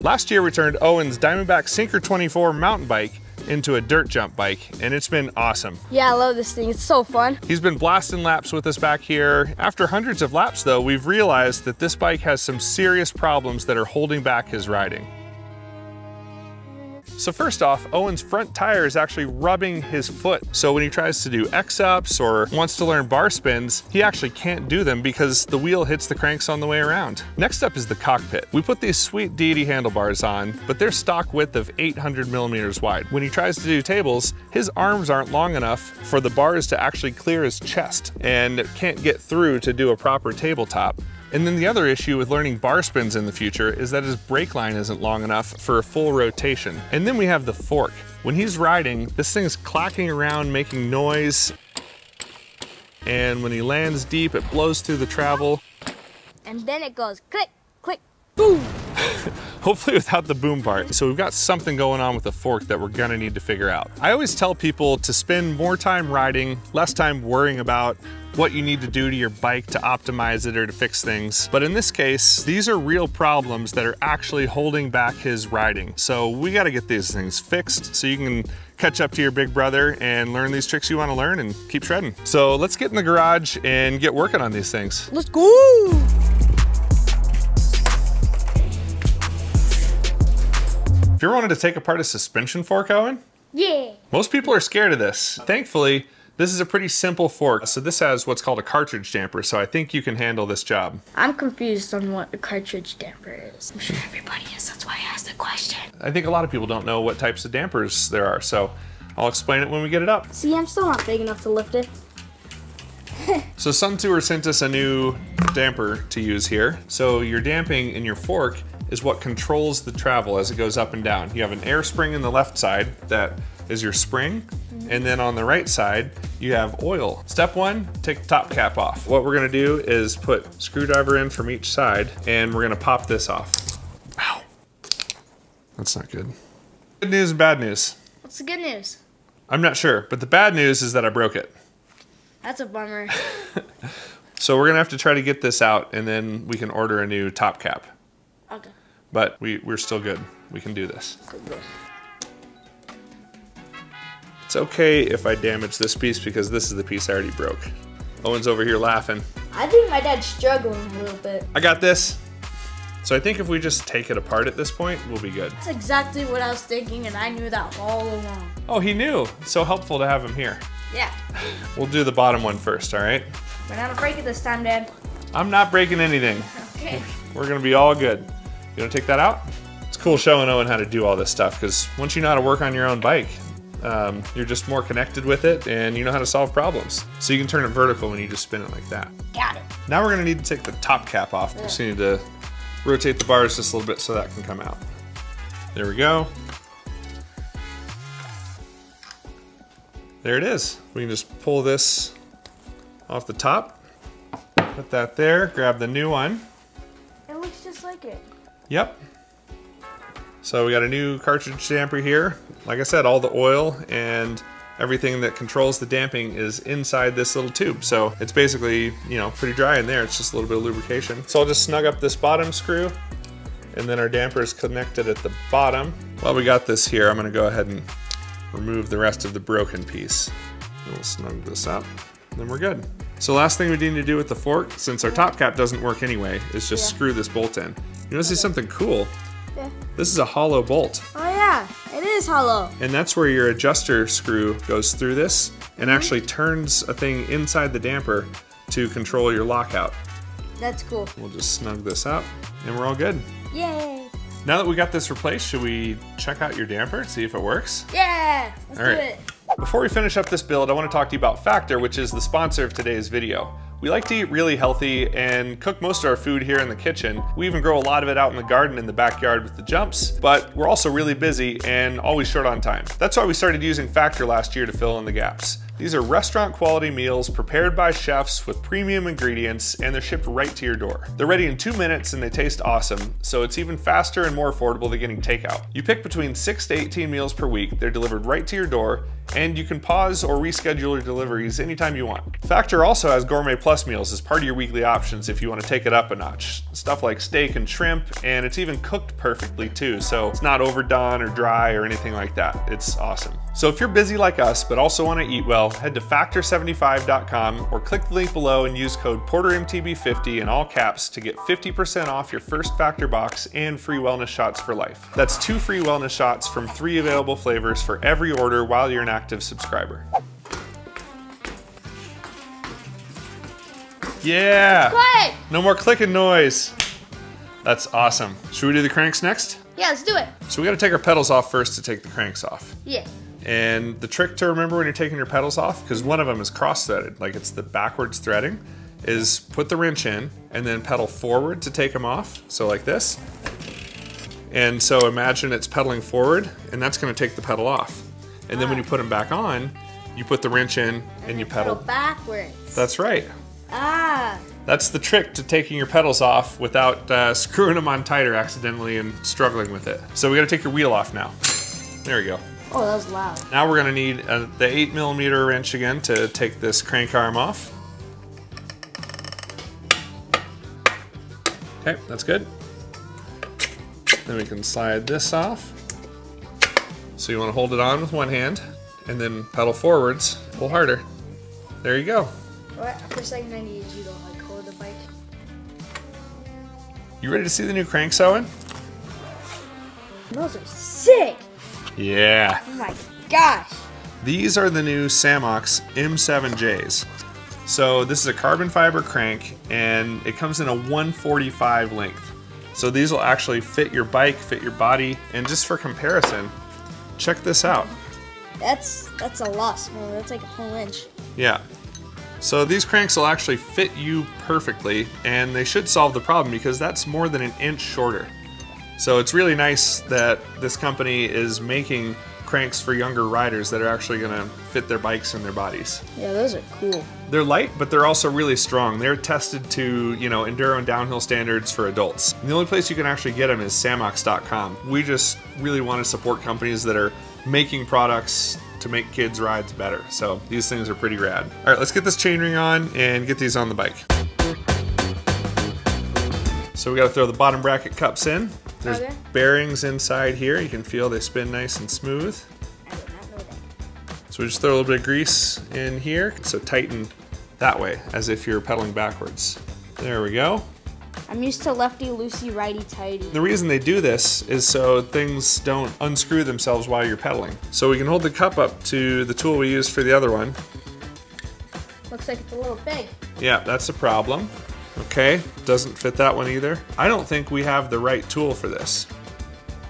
Last year we turned Owen's Diamondback Syncr 24 mountain bike into a dirt jump bike, and it's been awesome. Yeah, I love this thing, it's so fun. He's been blasting laps with us back here. After hundreds of laps though, we've realized that this bike has some serious problems that are holding back his riding. So first off, Owen's front tire is actually rubbing his foot. So when he tries to do X-ups or wants to learn bar spins, he actually can't do them because the wheel hits the cranks on the way around. Next up is the cockpit. We put these sweet Deity handlebars on, but they're stock width of 800 millimeters wide. When he tries to do tables, his arms aren't long enough for the bars to actually clear his chest and can't get through to do a proper tabletop. And then the other issue with learning bar spins in the future is that his brake line isn't long enough for a full rotation. And then we have the fork. When he's riding, this thing's clacking around, making noise. And when he lands deep, it blows through the travel. And then it goes click, click, boom. Hopefully without the boom part. So we've got something going on with the fork that we're gonna need to figure out. I always tell people to spend more time riding, less time worrying about what you need to do to your bike to optimize it or to fix things. But in this case, these are real problems that are actually holding back his riding. So we gotta get these things fixed so you can catch up to your big brother and learn these tricks you wanna learn and keep shredding. So let's get in the garage and get working on these things. Let's go! Have you ever wanted to take apart a suspension fork, Owen? Yeah. Most people are scared of this. Thankfully, this is a pretty simple fork. So this has what's called a cartridge damper, so I think you can handle this job. I'm confused on what a cartridge damper is. I'm sure everybody is, that's why I asked the question. I think a lot of people don't know what types of dampers there are, so I'll explain it when we get it up. See, I'm still not big enough to lift it. So Sun Tour sent us a new damper to use here. So you're damping in your fork is what controls the travel as it goes up and down. You have an air spring in the left side that is your spring, and then on the right side, you have oil. Step one, take the top cap off. What we're gonna do is put screwdriver in from each side, and we're gonna pop this off. Ow, that's not good. Good news and bad news. What's the good news? I'm not sure, but the bad news is that I broke it. That's a bummer. So we're gonna have to try to get this out, and then we can order a new top cap. Okay. But we're still good. We can do this. It's okay if I damage this piece because this is the piece I already broke. Owen's over here laughing. I think my dad's struggling a little bit. I got this. So I think if we just take it apart at this point, we'll be good. That's exactly what I was thinking, and I knew that all along. Oh, he knew. It's so helpful to have him here. Yeah. We'll do the bottom one first, all right? We're not gonna break it this time, Dad. I'm not breaking anything. Okay. We're gonna be all good. You wanna take that out? It's cool showing Owen how to do all this stuff because once you know how to work on your own bike, you're just more connected with it and you know how to solve problems. So you can turn it vertical when you just spin it like that. Got it. Now we're gonna need to take the top cap off. Yeah. We just need to rotate the bars just a little bit so that can come out. There we go. There it is. We can just pull this off the top, put that there, grab the new one. It looks just like it. Yep. So we got a new cartridge damper here. Like I said, all the oil and everything that controls the damping is inside this little tube. So it's basically, you know, pretty dry in there. It's just a little bit of lubrication. So I'll just snug up this bottom screw and then our damper is connected at the bottom. While we got this here, I'm gonna go ahead and remove the rest of the broken piece. We'll snug this up, and then we're good. So last thing we need to do with the fork, since our top cap doesn't work anyway, is just screw this bolt in. You wanna see something cool? Yeah. This is a hollow bolt. Oh yeah, it is hollow. And that's where your adjuster screw goes through this and actually turns a thing inside the damper to control your lockout. That's cool. We'll just snug this up and we're all good. Yay. Now that we got this replaced, should we check out your damper, see if it works? Yeah, let's do it. Before we finish up this build, I wanna talk to you about Factor, which is the sponsor of today's video. We like to eat really healthy and cook most of our food here in the kitchen. We even grow a lot of it out in the garden in the backyard with the jumps, but we're also really busy and always short on time. That's why we started using Factor last year to fill in the gaps. These are restaurant quality meals prepared by chefs with premium ingredients, and they're shipped right to your door. They're ready in 2 minutes and they taste awesome, so it's even faster and more affordable than getting takeout. You pick between 6 to 18 meals per week, they're delivered right to your door, and you can pause or reschedule your deliveries anytime you want. Factor also has Gourmet Plus meals as part of your weekly options if you want to take it up a notch. Stuff like steak and shrimp, and it's even cooked perfectly too, so it's not overdone or dry or anything like that. It's awesome. So if you're busy like us but also want to eat well, head to Factor75.com or click the link below and use code PORTERMTB50 in all caps to get 50% off your first Factor box and free wellness shots for life. That's 2 free wellness shots from 3 available flavors for every order while you're an active subscriber. Yeah! Click! No more clicking noise. That's awesome. Should we do the cranks next? Yeah, let's do it. So we gotta take our pedals off first to take the cranks off. Yeah. And the trick to remember when you're taking your pedals off, because one of them is cross-threaded, like it's the backwards threading, is put the wrench in and then pedal forward to take them off, so like this. And so imagine it's pedaling forward, and that's gonna take the pedal off. And then when you put them back on, you put the wrench in and you pedal backwards. That's right. Ah. That's the trick to taking your pedals off without screwing them on tighter accidentally and struggling with it. So we gotta take your wheel off now. There we go. Oh, that was loud. Now we're gonna need the 8mm wrench again to take this crank arm off. Okay, that's good. Then we can slide this off. So you wanna hold it on with one hand and then pedal forwards a little harder. There you go. For a second I needed you to like hold the bike. You ready to see the new cranks, Owen? Those are sick! Yeah! Oh my gosh! These are the new Samox M7Js. So this is a carbon fiber crank and it comes in a 145 length. So these will actually fit your bike, fit your body, and just for comparison, check this out. That's a lot smaller, that's like a whole inch. Yeah. So these cranks will actually fit you perfectly, and they should solve the problem because that's more than an inch shorter. So it's really nice that this company is making cranks for younger riders that are actually going to fit their bikes and their bodies. Yeah, those are cool. They're light, but they're also really strong. They're tested to, you know, enduro and downhill standards for adults. And the only place you can actually get them is Samox.com. We just really want to support companies that are making products to make kids' rides better. So these things are pretty rad. All right, let's get this chainring on and get these on the bike. So we gotta throw the bottom bracket cups in. There's bearings inside here. You can feel they spin nice and smooth. I did not know that. So we just throw a little bit of grease in here. So tighten that way as if you're pedaling backwards. There we go. I'm used to lefty loosey, righty tighty. The reason they do this is so things don't unscrew themselves while you're pedaling. So we can hold the cup up to the tool we used for the other one. Looks like it's a little big. Yeah, that's a problem. Okay, doesn't fit that one either. I don't think we have the right tool for this,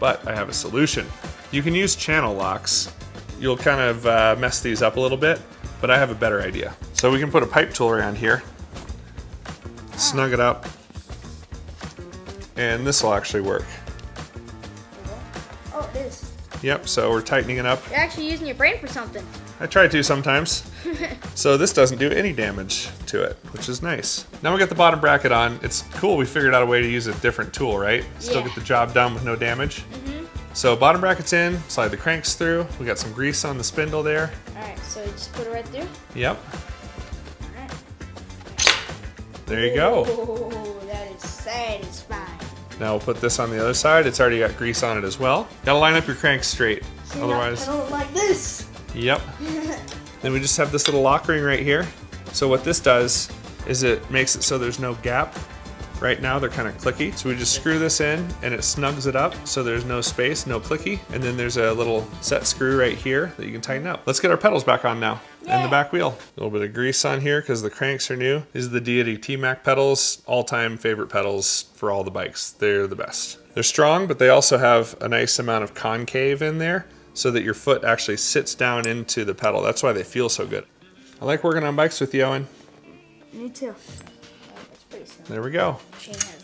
but I have a solution. You can use channel locks. You'll kind of mess these up a little bit, but I have a better idea. So we can put a pipe tool around here, snug it up, and this will actually work. Oh, it is. Yep, so we're tightening it up. You're actually using your brain for something. I try to sometimes. So this doesn't do any damage to it, which is nice. Now we got the bottom bracket on. It's cool we figured out a way to use a different tool, right? Still get the job done with no damage. So bottom bracket's in, slide the cranks through. We got some grease on the spindle there. All right, so just put it right through? Yep. All right. There you go. Oh, that is satisfying. Now we'll put this on the other side. It's already got grease on it as well. Gotta line up your cranks straight. See, otherwise, I don't like this. Yep. Then we just have this little lock ring right here. So what this does is it makes it so there's no gap. Right now they're kind of clicky. So we just screw this in and it snugs it up so there's no space, no clicky. And then there's a little set screw right here that you can tighten up. Let's get our pedals back on now. And the back wheel. A little bit of grease on here because the cranks are new. These are the Deity T-Mac pedals, all-time favorite pedals for all the bikes. They're the best. They're strong, but they also have a nice amount of concave in there so that your foot actually sits down into the pedal. That's why they feel so good. I like working on bikes with you, Owen. Me too. That's pretty simple. There we go.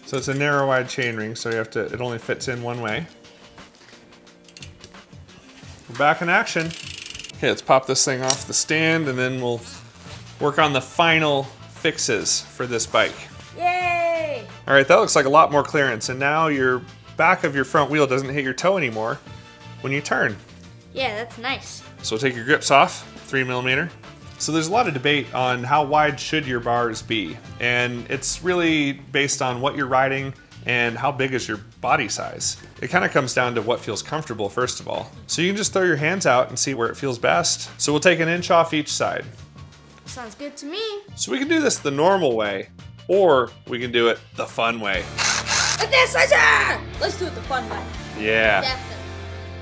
So it's a narrow wide chain ring, so you have to, it only fits in one way. We're back in action. Okay, let's pop this thing off the stand and then we'll work on the final fixes for this bike. Yay! All right, that looks like a lot more clearance, and now your back of your front wheel doesn't hit your toe anymore when you turn. Yeah, that's nice. So take your grips off, 3mm. So there's a lot of debate on how wide should your bars be, and it's really based on what you're riding and how big is your body size. It kind of comes down to what feels comfortable, first of all. So you can just throw your hands out and see where it feels best. So we'll take an inch off each side. Sounds good to me. So we can do this the normal way, or we can do it the fun way. Let's do it the fun way. Yeah. Definitely.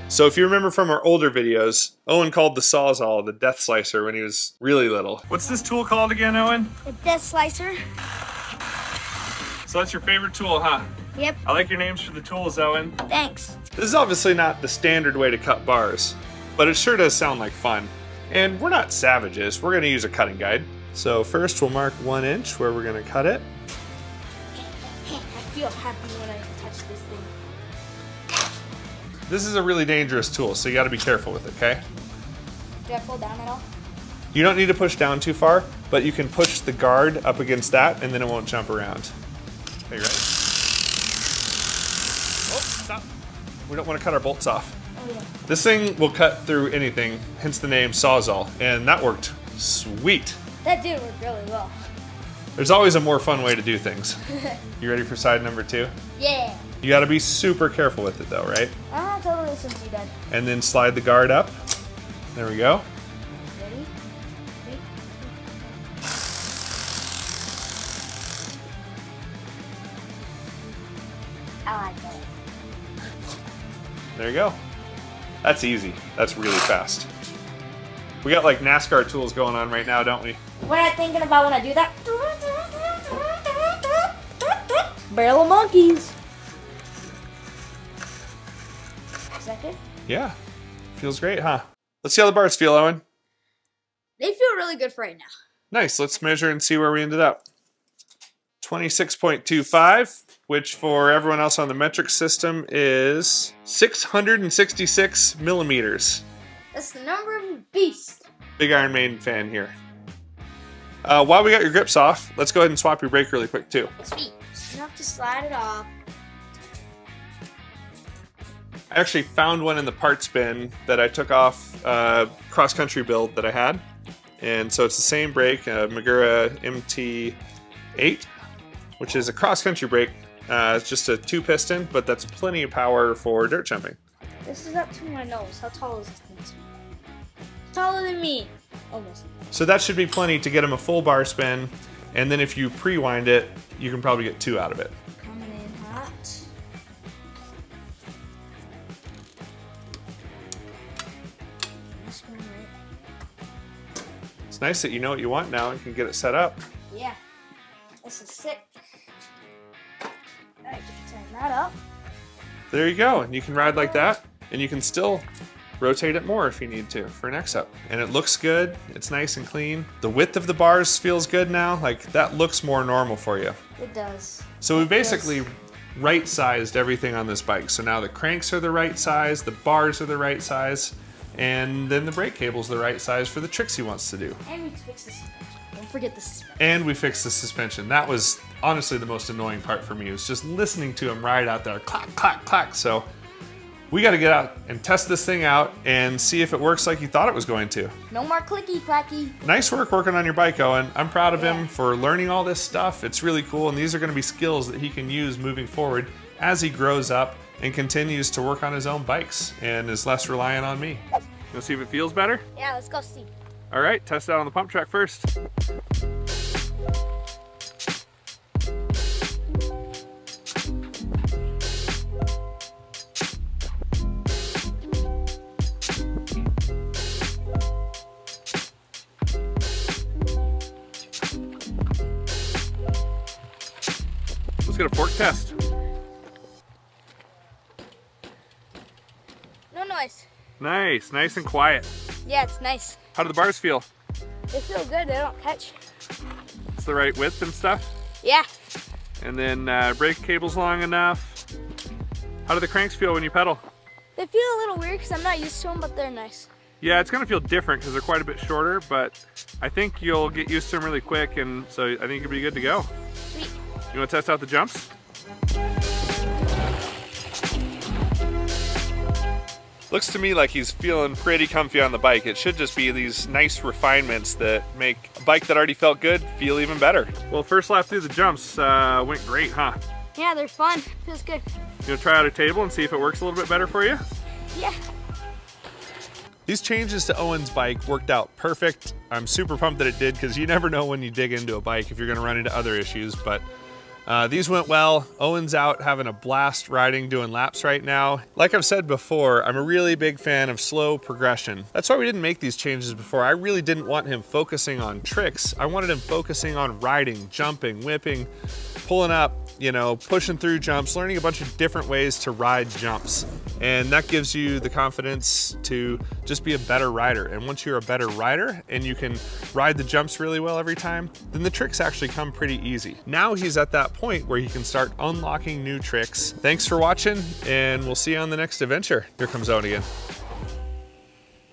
So if you remember from our older videos, Owen called the Sawzall the death slicer when he was really little. What's this tool called again, Owen? The death slicer. So that's your favorite tool, huh? Yep. I like your names for the tools, Owen. Thanks. This is obviously not the standard way to cut bars, but it sure does sound like fun. And we're not savages, we're gonna use a cutting guide. So first we'll mark 1 inch where we're gonna cut it. I feel happy when I touch this thing. This is a really dangerous tool, so you gotta be careful with it, okay? Do I pull down at all? You don't need to push down too far, but you can push the guard up against that and then it won't jump around. Are you ready? Oh, stop. We don't wanna cut our bolts off. Oh, yeah. This thing will cut through anything, hence the name Sawzall, and that worked sweet. That did work really well. There's always a more fun way to do things. You ready for side number two? Yeah. You gotta be super careful with it though, right? Totally, since you did. And then slide the guard up. There we go. Ready? Ready? I like that. There you go. That's easy. That's really fast. We got like NASCAR tools going on right now, don't we? What am I thinking about when I do that? Barrel of monkeys. Is that good? Yeah. Feels great, huh? Let's see how the bars feel, Owen. They feel really good for right now. Nice. Let's measure and see where we ended up. 26.25, which for everyone else on the metric system is 666mm. That's the number of the beast. Big Iron Maiden fan here. While we got your grips off, let's go ahead and swap your brake really quick, too. Sweet. You have to slide it off. I actually found one in the parts bin that I took off a cross-country build that I had. And so it's the same brake, Magura MT8, which is a cross-country brake. It's just a 2-piston, but that's plenty of power for dirt jumping. This is up to my nose. How tall is this thing? It's taller than me, almost. So that should be plenty to get him a full bar spin. And then if you pre-wind it, you can probably get 2 out of it. Nice that you know what you want now and can get it set up. Yeah, this is sick. All right, just turn that up. There you go, and you can ride like that, and you can still rotate it more if you need to for an X-Up. And it looks good, it's nice and clean. The width of the bars feels good now, like that looks more normal for you. It does. So we basically right-sized everything on this bike. So now the cranks are the right size, the bars are the right size, and then the brake cable's the right size for the tricks he wants to do. And we fixed the suspension. Don't forget the suspension. And we fixed the suspension. That was honestly the most annoying part for me, was just listening to him ride out there, clack, clack, clack. So we gotta get out and test this thing out and see if it works like you thought it was going to. No more clicky clacky. Nice work working on your bike, Owen. I'm proud of him for learning all this stuff. It's really cool, and these are gonna be skills that he can use moving forward as he grows up and continues to work on his own bikes and is less reliant on me. You wanna see if it feels better? Yeah, let's go see. All right, test it out on the pump track first. Let's get a fork test. Nice, nice and quiet. Yeah, it's nice. How do the bars feel? They feel good, they don't catch. It's the right width and stuff? Yeah. And then brake cable's long enough. How do the cranks feel when you pedal? They feel a little weird because I'm not used to them, but they're nice. Yeah, it's gonna feel different because they're quite a bit shorter, but I think you'll get used to them really quick, and so I think you'll be good to go. Sweet. You wanna test out the jumps? Looks to me like he's feeling pretty comfy on the bike. It should just be these nice refinements that make a bike that already felt good feel even better. Well, first lap through the jumps went great, huh? Yeah, they're fun. Feels good. You gonna try out a table and see if it works a little bit better for you? Yeah. These changes to Owen's bike worked out perfect. I'm super pumped that it did, because you never know when you dig into a bike if you're gonna run into other issues, but these went well. Owen's out having a blast riding, doing laps right now. Like I've said before, I'm a really big fan of slow progression. That's why we didn't make these changes before. I really didn't want him focusing on tricks. I wanted him focusing on riding, jumping, whipping, pulling up, you know, pushing through jumps, learning a bunch of different ways to ride jumps. And that gives you the confidence to just be a better rider. And once you're a better rider and you can ride the jumps really well every time, then the tricks actually come pretty easy. Now he's at that point where he can start unlocking new tricks. Thanks for watching, and we'll see you on the next adventure. Here comes Owen again.